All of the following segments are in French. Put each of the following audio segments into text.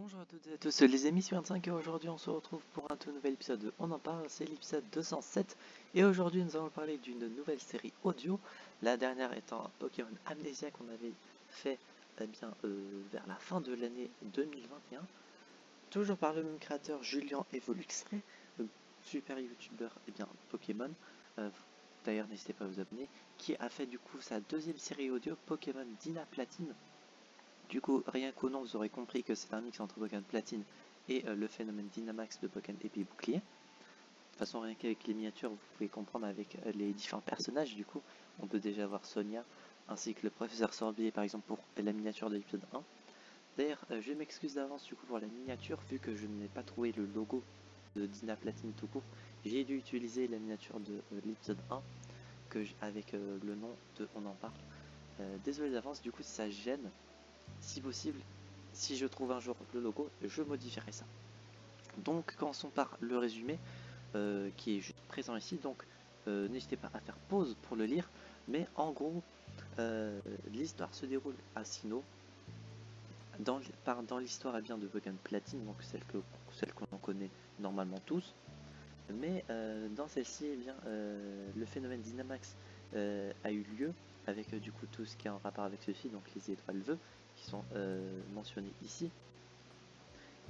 Bonjour à toutes et à tous les amis, c'est 25 et aujourd'hui on se retrouve pour un tout nouvel épisode de On en parle, c'est l'épisode 207 et aujourd'hui nous allons parler d'une nouvelle série audio, la dernière étant un Pokémon Amnésia qu'on avait fait vers la fin de l'année 2021, toujours par le même créateur Julien Évoluxray, super youtubeur Pokémon, d'ailleurs n'hésitez pas à vous abonner, qui a fait du coup sa deuxième série audio Pokémon Dyna Platine. Du coup, rien qu'au nom, vous aurez compris que c'est un mix entre Pokémon Platine et le phénomène Dynamax de Pokémon Épée Bouclier. De toute façon, rien qu'avec les miniatures, vous pouvez comprendre avec les différents personnages. Du coup, on peut déjà voir Sonia, ainsi que le Professeur Sorbier, par exemple, pour la miniature de l'épisode 1. D'ailleurs, je m'excuse d'avance du coup pour la miniature, vu que je n'ai pas trouvé le logo de Dyna Platine tout court. J'ai dû utiliser la miniature de l'épisode 1, avec le nom de On en parle. Désolé d'avance, du coup, si ça gêne. Si possible, si je trouve un jour le logo, je modifierai ça. Donc, commençons par le résumé qui est juste présent ici. Donc, n'hésitez pas à faire pause pour le lire. Mais en gros, l'histoire se déroule à Sinnoh. Dans l'histoire de Pokémon Platine, donc celle qu'on connaît normalement tous. Mais dans celle-ci, le phénomène Dynamax a eu lieu. Avec du coup tout ce qui est en rapport avec ceci, donc les étoiles vœux qui sont mentionnées ici.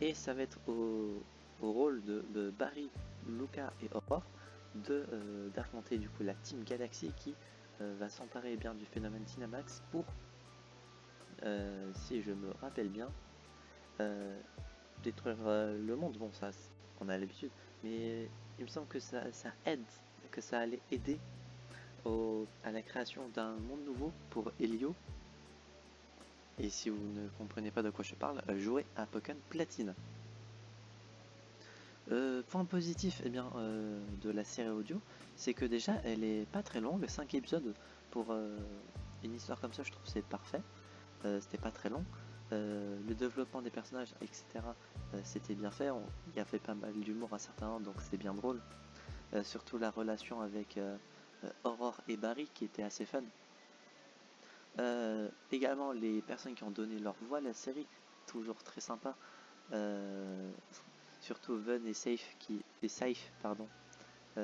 Et ça va être au rôle de Barry, Luca et Aurore d'affronter du coup la Team Galaxy qui va s'emparer du phénomène Dynamax pour, si je me rappelle bien, détruire le monde. Bon, ça on a l'habitude, mais il me semble que ça allait aider à la création d'un monde nouveau pour Elio. Et si vous ne comprenez pas de quoi je parle, jouez à Pokémon Platine. Point positif de la série audio, c'est que déjà elle est pas très longue, 5 épisodes pour une histoire comme ça, je trouve c'est parfait. C'était pas très long, le développement des personnages etc, c'était bien fait, il y avait pas mal d'humour à certains moments, donc c'est bien drôle, surtout la relation avec Aurore et Barry qui étaient assez fun. Également les personnes qui ont donné leur voix à la série, toujours très sympa, surtout Ven et Saif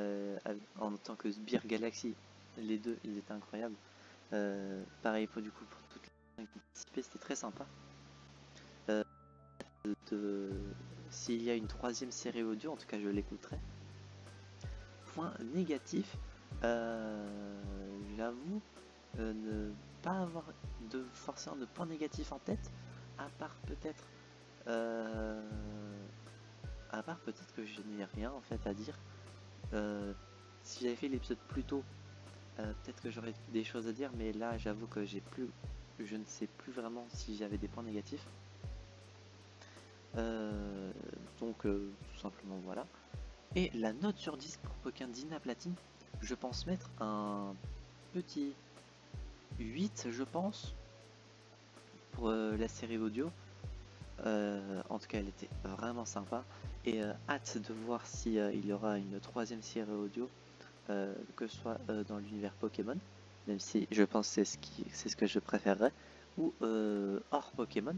en tant que sbire Galaxy, les deux ils étaient incroyables. Pareil pour toutes les personnes qui participaient, c'était très sympa. S'il y a une troisième série audio, en tout cas je l'écouterai. Point négatif, j'avoue ne pas avoir forcément de point négatif en tête, à part peut-être que je n'ai rien en fait à dire. Si j'avais fait l'épisode plus tôt, peut-être que j'aurais des choses à dire, mais là j'avoue que je ne sais plus vraiment si j'avais des points négatifs. Donc tout simplement voilà. Et la note sur 10 pour Pokémon Dyna Platine, je pense mettre un petit 8, je pense, pour la série audio. En tout cas, elle était vraiment sympa. Et hâte de voir si il y aura une troisième série audio, que ce soit dans l'univers Pokémon, même si je pense que c'est ce que je préférerais, ou hors Pokémon,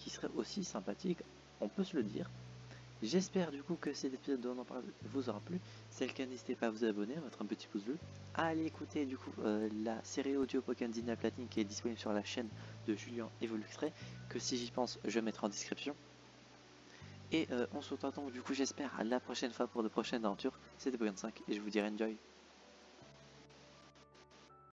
qui serait aussi sympathique, on peut se le dire. J'espère du coup que cet épisode dont on en parle vous aura plu. C'est le cas, n'hésitez pas à vous abonner, à mettre un petit pouce bleu, à aller écouter du coup la série audio Pokémon Dyna Platine qui est disponible sur la chaîne de Julien Evolucré, que si j'y pense je mettrai en description. Et on se retrouve donc du coup, j'espère, à la prochaine fois pour de prochaines aventures. C'était PokéKaan5 et je vous dis enjoy.